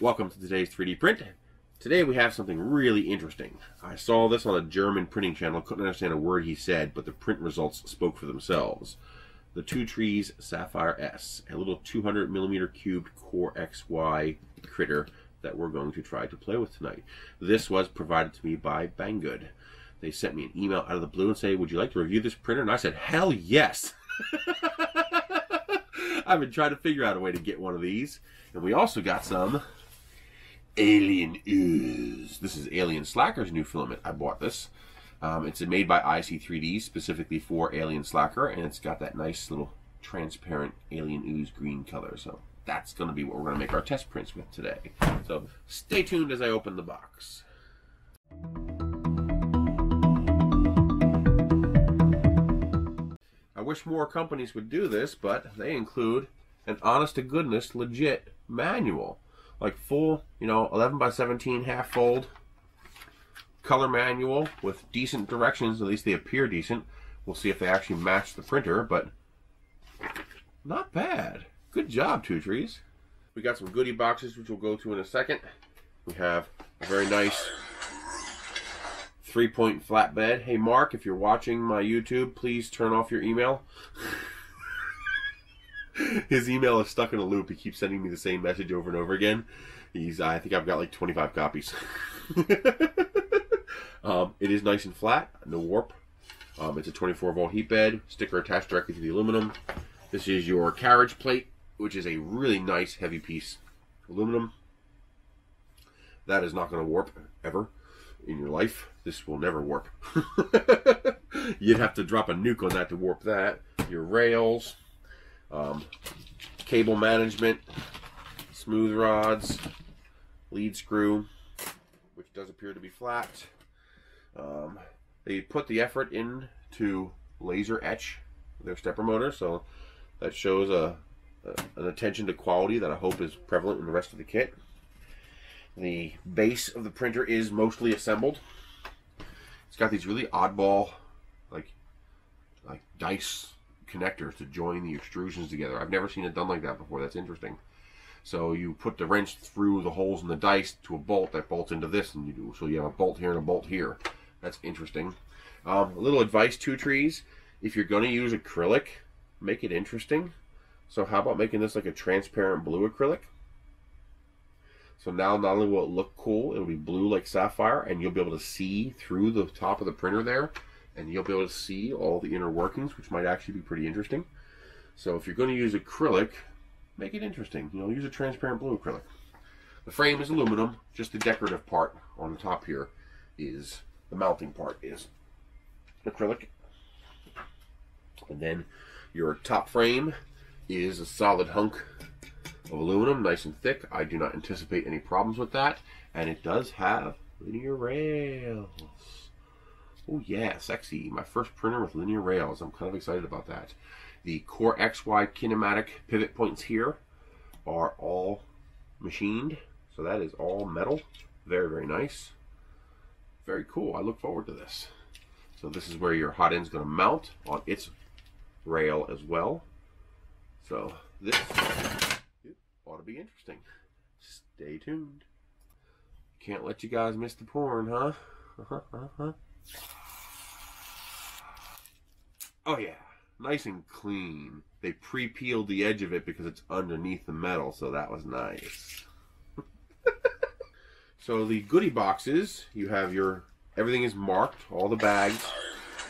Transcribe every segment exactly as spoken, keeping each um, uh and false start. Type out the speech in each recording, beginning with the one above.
Welcome to today's three D print. Today we have something really interesting. I saw this on a German printing channel, couldn't understand a word he said, but the print results spoke for themselves. The Two Trees Sapphire S, a little two hundred millimeter cubed Core X Y critter that we're going to try to play with tonight. This was provided to me by Banggood. They sent me an email out of the blue and say, would you like to review this printer? And I said, hell yes! I've been trying to figure out a way to get one of these. And we also got some Alien ooze. This is Alien Slacker's new filament. I bought this. Um, it's made by I C three D specifically for Alien Slacker, and it's got that nice little transparent Alien ooze green color. So that's going to be what we're going to make our test prints with today. So stay tuned as I open the box. I wish more companies would do this, but they include an honest-to-goodness legit manual. Like full, you know, eleven by seventeen half fold color manual with decent directions. At least they appear decent. We'll see if they actually match the printer, but not bad. Good job, Two Trees. We got some goodie boxes, which we'll go to in a second. We have a very nice three-point flatbed. Hey, Mark, if you're watching my YouTube, please turn off your email. His email is stuck in a loop. He keeps sending me the same message over and over again. He's, I think I've got like twenty-five copies. um, it is nice and flat, no warp. Um, it's a twenty-four volt heat bed, sticker attached directly to the aluminum. This is your carriage plate, which is a really nice heavy piece aluminum. That is not going to warp ever in your life. This will never warp. You'd have to drop a nuke on that to warp that. Your rails. Um, cable management, smooth rods, lead screw, which does appear to be flat. Um, they put the effort in to laser etch their stepper motor, so that shows a, a, an attention to quality that I hope is prevalent in the rest of the kit. The base of the printer is mostly assembled. It's got these really oddball, like, like dice connectors to join the extrusions together. I've never seen it done like that before. That's interesting. So you put the wrench through the holes in the dice to a bolt that bolts into this, and you do, so you have a bolt here and a bolt here. That's interesting. Um, a little advice, Two Trees, if you're going to use acrylic, make it interesting. So how about making this like a transparent blue acrylic? So now not only will it look cool, it'll be blue like sapphire, and you'll be able to see through the top of the printer there. And you'll be able to see all the inner workings, which might actually be pretty interesting. So if you're going to use acrylic, make it interesting. You know, use a transparent blue acrylic. The frame is aluminum. Just the decorative part on the top here is, the mounting part is acrylic. And then your top frame is a solid hunk of aluminum, nice and thick. I do not anticipate any problems with that. And it does have linear rails. Oh yeah, sexy. My first printer with linear rails. I'm kind of excited about that. The Core X Y kinematic pivot points here are all machined. So that is all metal. Very, very nice. Very cool. I look forward to this. So this is where your hot end's going to mount on its rail as well. So this ought to be interesting. Stay tuned. Can't let you guys miss the porn, huh? Uh-huh, uh-huh. Oh yeah, nice and clean. They pre-peeled the edge of it because it's underneath the metal, so that was nice. So the goodie boxes, you have your, everything is marked. All the bags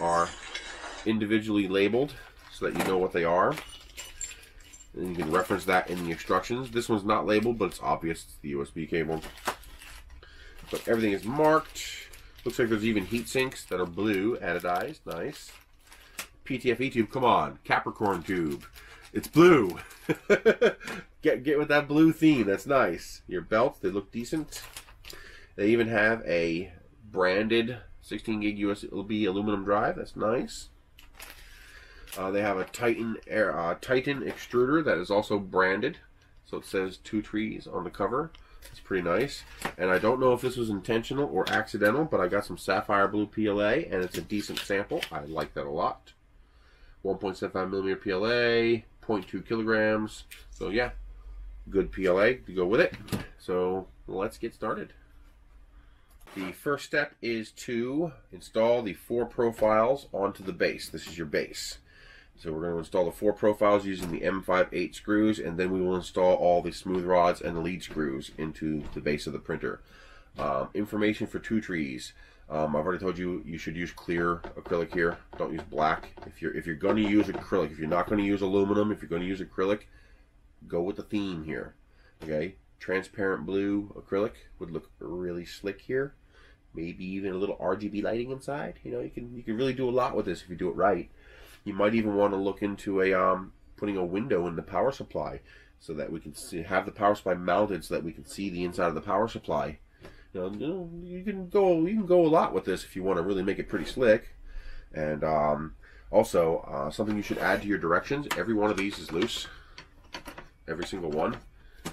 are individually labeled so that you know what they are. And you can reference that in the instructions. This one's not labeled, but it's obvious it's the U S B cable. But everything is marked. Looks like there's even heat sinks that are blue, anodized, nice. P T F E tube, come on, Capricorn tube. It's blue. get, get with that blue theme, that's nice. Your belts, they look decent. They even have a branded sixteen gig U S B aluminum drive, that's nice. Uh, they have a Titan, air, uh, Titan Extruder that is also branded. So it says Two Trees on the cover. It's pretty nice, and I don't know if this was intentional or accidental, but I got some sapphire blue P L A, and it's a decent sample. I like that a lot. one point seven five millimeter P L A, zero point two kilograms. So yeah, good P L A to go with it. So let's get started. The first step is to install the four profiles onto the base. This is your base. So we're going to install the four profiles using the M five eight screws, and then we will install all the smooth rods and lead screws into the base of the printer. Um, information for Two Trees. Um, I've already told you you should use clear acrylic here. Don't use black. If you're if you're going to use acrylic, if you're not going to use aluminum, if you're going to use acrylic, go with the theme here. Okay, transparent blue acrylic would look really slick here. Maybe even a little R G B lighting inside. You know, you can you can really do a lot with this if you do it right. You might even want to look into a um, putting a window in the power supply so that we can see, have the power supply mounted so that we can see the inside of the power supply. You know, you can go you can go a lot with this if you want to really make it pretty slick. And um, also uh, something you should add to your directions. Every one of these is loose. Every single one.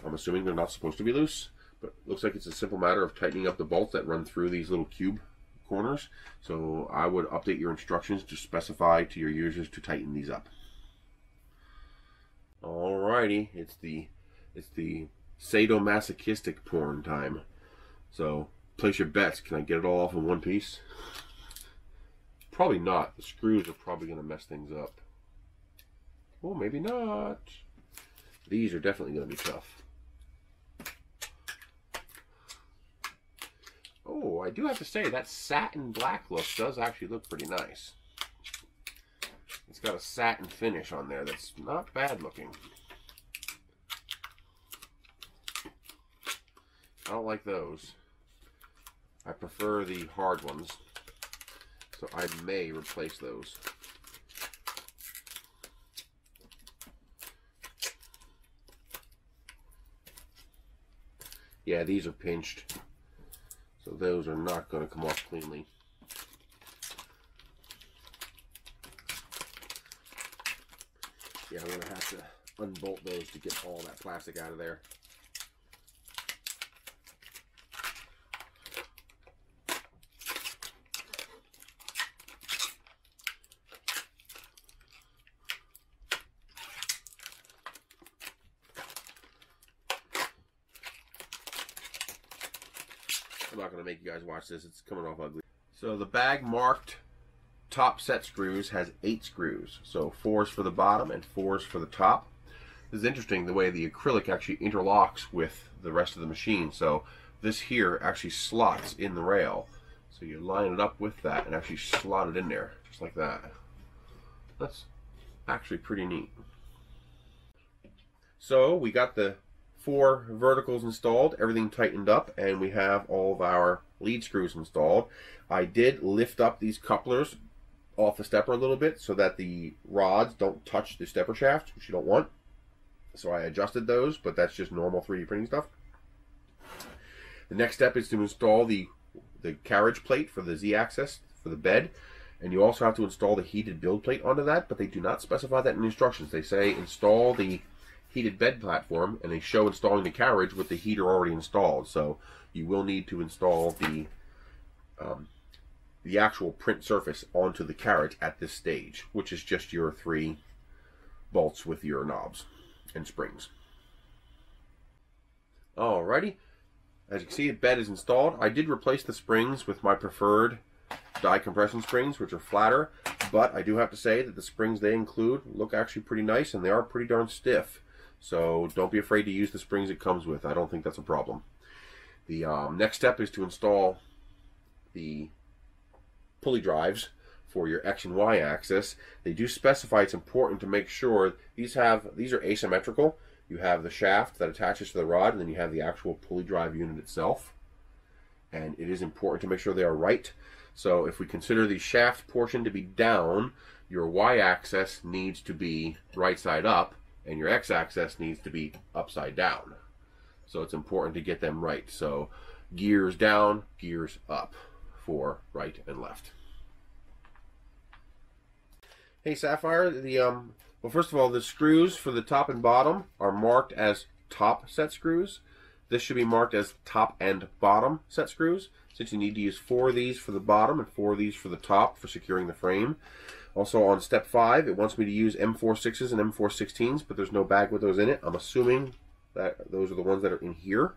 I'm assuming they're not supposed to be loose, but it looks like it's a simple matter of tightening up the bolts that run through these little cube corners. So I would update your instructions to specify to your users to tighten these up. Alrighty, it's the it's the sadomasochistic porn time. So place your bets. Can I get it all off in one piece? Probably not. The screws are probably going to mess things up. Well, maybe not. These are definitely going to be tough. Oh, I do have to say that satin black look does actually look pretty nice. It's got a satin finish on there that's not bad looking. I don't like those. I prefer the hard ones. So I may replace those. Yeah, these are pinched. So those are not going to come off cleanly. Yeah, I'm going to have to unbolt those to get all that plastic out of there. I'm not going to make you guys watch this. It's coming off ugly. So the bag marked top set screws has eight screws. So four is for the bottom and four is for the top. This is interesting the way the acrylic actually interlocks with the rest of the machine. So this here actually slots in the rail. So you line it up with that and actually slot it in there just like that. That's actually pretty neat. So we got the four verticals installed, everything tightened up, and we have all of our lead screws installed. I did lift up these couplers off the stepper a little bit so that the rods don't touch the stepper shaft, which you don't want. So I adjusted those, but that's just normal three D printing stuff. The next step is to install the, the carriage plate for the Z-axis for the bed, and you also have to install the heated build plate onto that, but they do not specify that in the instructions. They say install the heated bed platform, and they show installing the carriage with the heater already installed. So you will need to install the um, the actual print surface onto the carriage at this stage, which is just your three bolts with your knobs and springs. Alrighty, as you can see, the bed is installed. I did replace the springs with my preferred die compression springs, which are flatter, but I do have to say that the springs they include look actually pretty nice, and they are pretty darn stiff. So don't be afraid to use the springs it comes with. I don't think that's a problem. The um, next step is to install the pulley drives for your X and Y axis. They do specify it's important to make sure these have these are asymmetrical. You have the shaft that attaches to the rod, and then you have the actual pulley drive unit itself. And it is important to make sure they are right. So if we consider the shaft portion to be down, your Y axis needs to be right side up, and your x-axis needs to be upside down. So it's important to get them right. So gears down, gears up for right and left. Hey Sapphire, the um well first of all, the screws for the top and bottom are marked as top set screws. This should be marked as top and bottom set screws, since you need to use four of these for the bottom and four of these for the top for securing the frame. Also on step five, it wants me to use M four sixes and M four sixteens, but there's no bag with those in it. I'm assuming that those are the ones that are in here.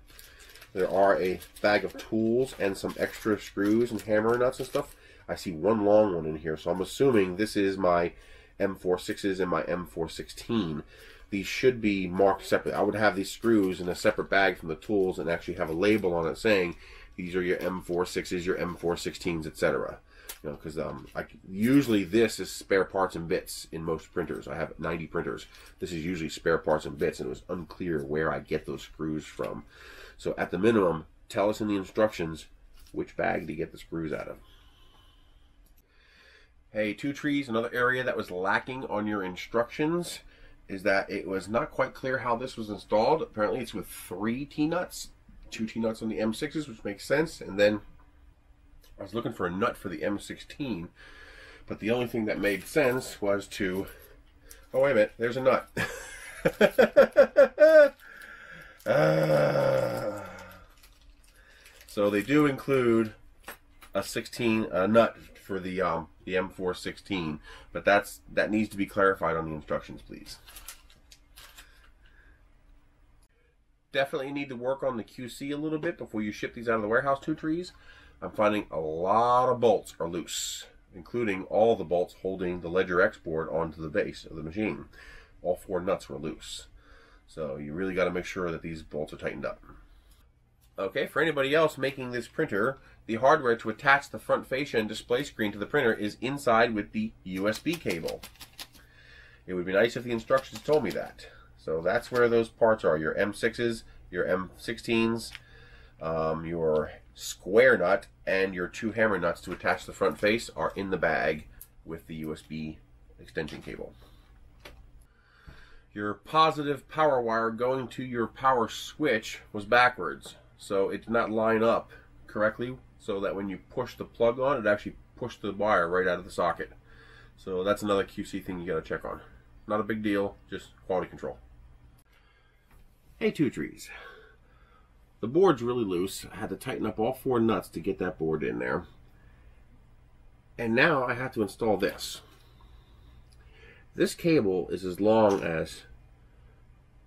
There are a bag of tools and some extra screws and hammer nuts and stuff. I see one long one in here, so I'm assuming this is my M four sixes and my M four sixteen. These should be marked separate. I would have these screws in a separate bag from the tools and actually have a label on it saying these are your M four sixes, your M four sixteens, et cetera. You know, because um, I, usually this is spare parts and bits in most printers. I have ninety printers. This is usually spare parts and bits, and it was unclear where I get those screws from. So at the minimum, tell us in the instructions which bag to get the screws out of. Hey, Two Trees, another area that was lacking on your instructions is that it was not quite clear how this was installed. Apparently it's with three T-nuts, two T-nuts on the M sixes, which makes sense, and then I was looking for a nut for the M sixteen, but the only thing that made sense was to, oh wait a minute, there's a nut. uh, so they do include a sixteen, a nut for the um, the M four sixteen, but that's that needs to be clarified on the instructions, please. Definitely need to work on the Q C a little bit before you ship these out of the warehouse, Two Trees. I'm finding a lot of bolts are loose, including all the bolts holding the Ledger X board onto the base of the machine. All four nuts were loose. So you really got to make sure that these bolts are tightened up. Okay, for anybody else making this printer, the hardware to attach the front fascia and display screen to the printer is inside with the U S B cable. It would be nice if the instructions told me that. So that's where those parts are, your M sixes, your M sixteens, um, your square nut, and your two hammer nuts to attach the front face are in the bag with the U S B extension cable. Your positive power wire going to your power switch was backwards, so it did not line up correctly, so that when you push the plug on, it actually pushed the wire right out of the socket. So that's another Q C thing you gotta check on. Not a big deal, just quality control. Hey, Two Trees. The board's really loose. I had to tighten up all four nuts to get that board in there. And now I have to install this. This cable is as long as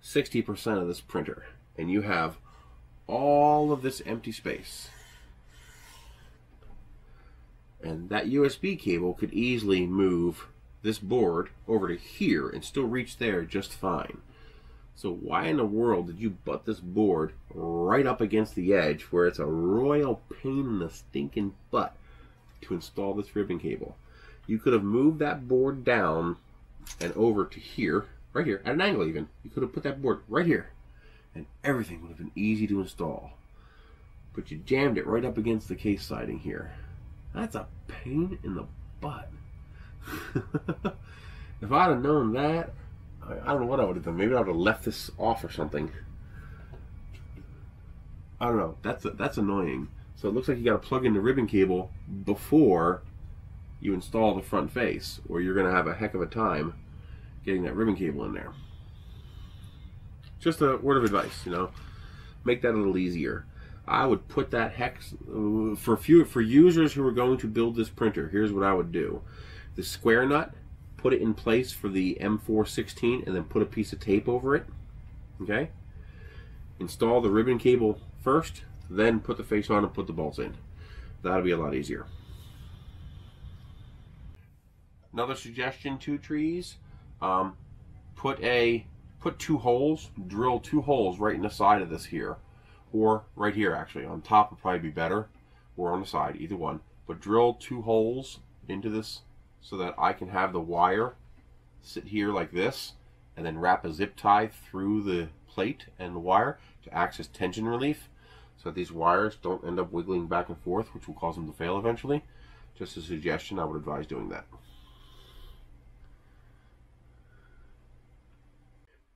sixty percent of this printer, and you have all of this empty space. And that U S B cable could easily move this board over to here and still reach there just fine. So why in the world did you butt this board right up against the edge where it's a royal pain in the stinking butt to install this ribbon cable? You could have moved that board down and over to here, right here, at an angle even. You could have put that board right here and everything would have been easy to install. But you jammed it right up against the case siding here. That's a pain in the butt. If I'd have known that, I don't know what I would have done. Maybe I would have left this off or something. I don't know. That's a, that's annoying. So it looks like you got to plug in the ribbon cable before you install the front face, or you're going to have a heck of a time getting that ribbon cable in there. Just a word of advice, you know, make that a little easier. I would put that hex for a few for users who are going to build this printer. Here's what I would do: the square nut, put it in place for the M four sixteen and then put a piece of tape over it. Okay? Install the ribbon cable first, then put the face on and put the bolts in. That'll be a lot easier. Another suggestion, Two Trees, um, put a put two holes, drill two holes right in the side of this here, or right here actually. On top would probably be better, or on the side, either one. But drill two holes into this so that I can have the wire sit here like this and then wrap a zip tie through the plate and the wire to act as tension relief so that these wires don't end up wiggling back and forth, which will cause them to fail eventually. Just a suggestion, I would advise doing that.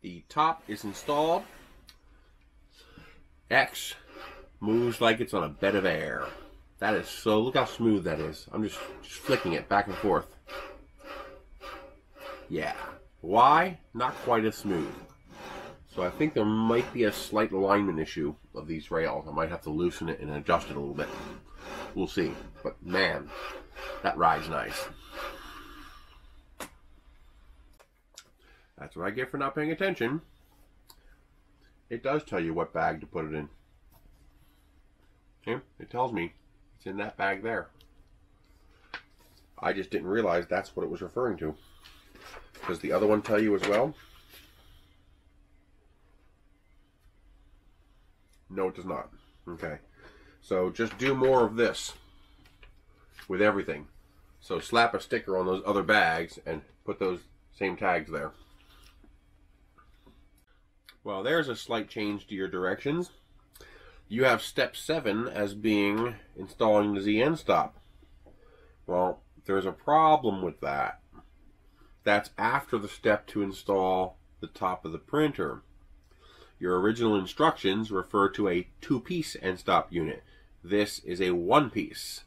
The top is installed. X moves like it's on a bed of air. That is so, look how smooth that is. I'm just, just flicking it back and forth. Yeah. Why? Not quite as smooth. So I think there might be a slight alignment issue of these rails. I might have to loosen it and adjust it a little bit. We'll see. But man, that ride's nice. That's what I get for not paying attention. It does tell you what bag to put it in. Okay, it tells me it's in that bag there. I just didn't realize that's what it was referring to. Does the other one tell you as well? No, it does not. Okay. So just do more of this with everything. So slap a sticker on those other bags and put those same tags there. Well, there's a slight change to your directions. You have step seven as being installing the Z N stop. Well, there's a problem with that. That's after the step to install the top of the printer. Your original instructions refer to a two-piece end stop unit. This is a one-piece,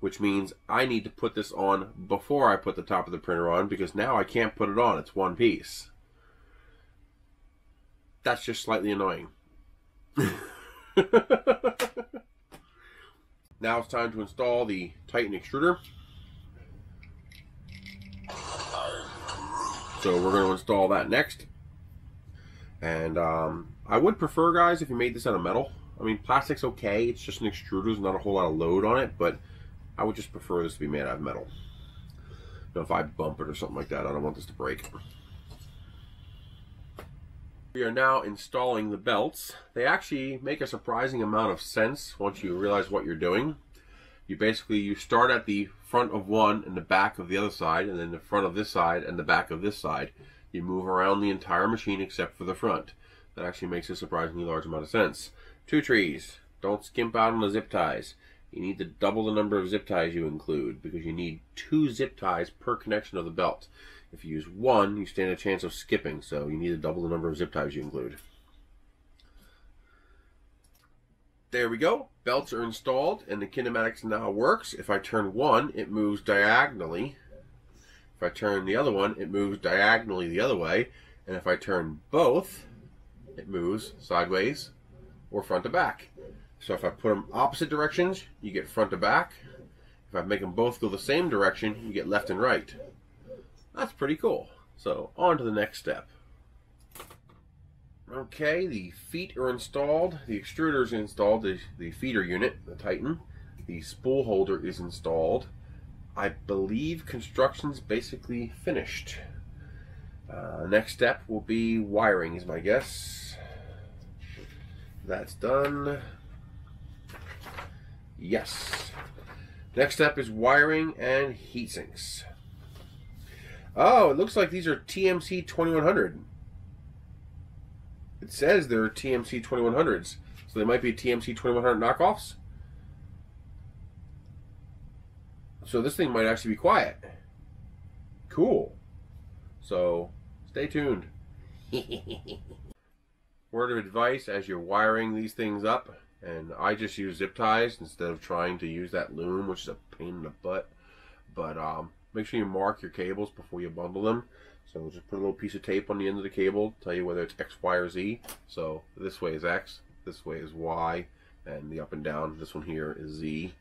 which means I need to put this on before I put the top of the printer on, because now I can't put it on. It's one piece. That's just slightly annoying. Now it's time to install the Titan Extruder. So we're going to install that next. And um, I would prefer, guys, if you made this out of metal. I mean, plastic's okay. It's just an extruder. There's not a whole lot of load on it, but I would just prefer this to be made out of metal. You know, if I bump it or something like that, I don't want this to break. We are now installing the belts. They actually make a surprising amount of sense once you realize what you're doing. You basically, you start at the front of one and the back of the other side, and then the front of this side and the back of this side. You move around the entire machine except for the front. That actually makes a surprisingly large amount of sense. Two trees. Don't skimp out on the zip ties. You need to double the number of zip ties you include, because you need two zip ties per connection of the belt. If you use one, you stand a chance of skipping, so you need to double the number of zip ties you include. There we go. Belts are installed, and the kinematics now works. If I turn one, it moves diagonally. If I turn the other one, it moves diagonally the other way. And if I turn both, it moves sideways or front to back. So if I put them opposite directions, you get front to back. If I make them both go the same direction, you get left and right. That's pretty cool. So on to the next step. Okay, the feet are installed. The extruder is installed, the, the feeder unit, the Titan. The spool holder is installed. I believe construction's basically finished. Uh, next step will be wiring, is my guess. That's done. Yes. Next step is wiring and heat sinks. Oh, it looks like these are T M C twenty-one hundred. It says they're T M C twenty-one hundreds, so they might be T M C twenty-one hundred knockoffs. So this thing might actually be quiet. Cool. So stay tuned. Word of advice as you're wiring these things up, and I just use zip ties instead of trying to use that loom, which is a pain in the butt. But um, make sure you mark your cables before you bundle them. So just put a little piece of tape on the end of the cable, tell you whether it's X, Y, or Z. So this way is X, this way is Y, and the up and down, this one here is Z.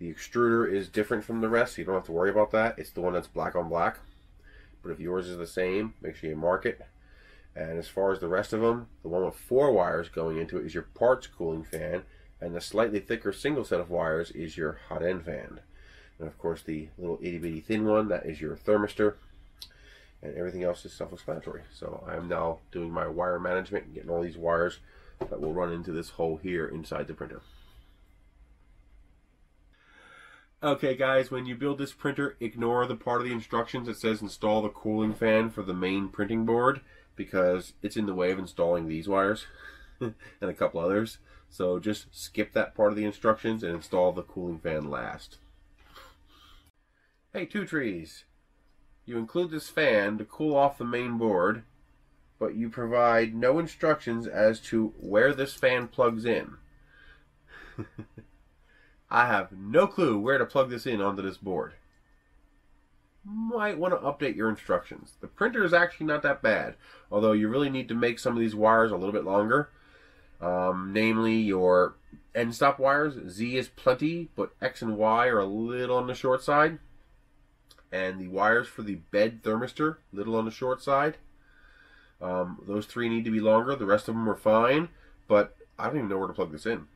The extruder is different from the rest, so you don't have to worry about that. It's the one that's black on black. But if yours is the same, make sure you mark it. And as far as the rest of them, the one with four wires going into it is your parts cooling fan, and the slightly thicker single set of wires is your hot end fan. And of course the little itty bitty thin one, that is your thermistor. And everything else is self-explanatory. So I am now doing my wire management and getting all these wires that will run into this hole here inside the printer. Okay guys, when you build this printer, ignore the part of the instructions that says install the cooling fan for the main printing board, because it's in the way of installing these wires and a couple others. So just skip that part of the instructions and install the cooling fan last. Hey, Two Trees, you include this fan to cool off the main board, but you provide no instructions as to where this fan plugs in. I have no clue where to plug this in onto this board. Might want to update your instructions. The printer is actually not that bad, although you really need to make some of these wires a little bit longer. Um, namely, your end stop wires. Z is plenty, but X and Y are a little on the short side. And the wires for the bed thermistor, little on the short side. Um, those three need to be longer. The rest of them are fine, but I don't even know where to plug this in.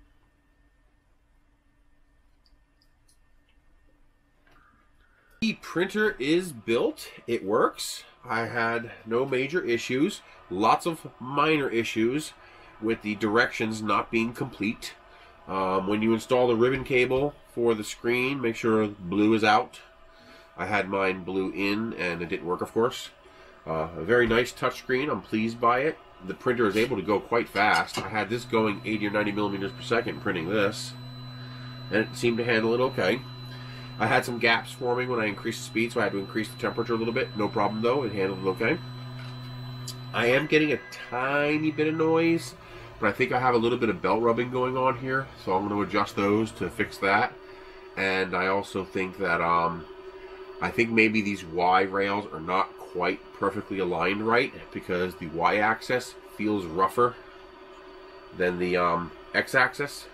The printer is built. It works. I had no major issues. Lots of minor issues with the directions not being complete. Um, when you install the ribbon cable for the screen, make sure blue is out. I had mine blue in and it didn't work, of course. Uh, a very nice touchscreen. I'm pleased by it. The printer is able to go quite fast. I had this going eighty or ninety millimeters per second printing this, and it seemed to handle it okay. I had some gaps forming when I increased the speed, so I had to increase the temperature a little bit. No problem though, it handled it okay. I am getting a tiny bit of noise, but I think I have a little bit of belt rubbing going on here, so I'm going to adjust those to fix that. And I also think that um, I think maybe these Y rails are not quite perfectly aligned right, because the Y axis feels rougher than the um, X axis.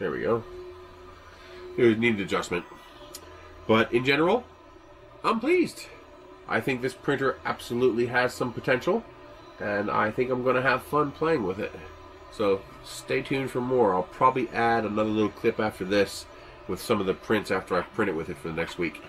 There we go. It needed adjustment. But in general, I'm pleased. I think this printer absolutely has some potential, and I think I'm going to have fun playing with it. So stay tuned for more. I'll probably add another little clip after this with some of the prints after I print it with it for the next week.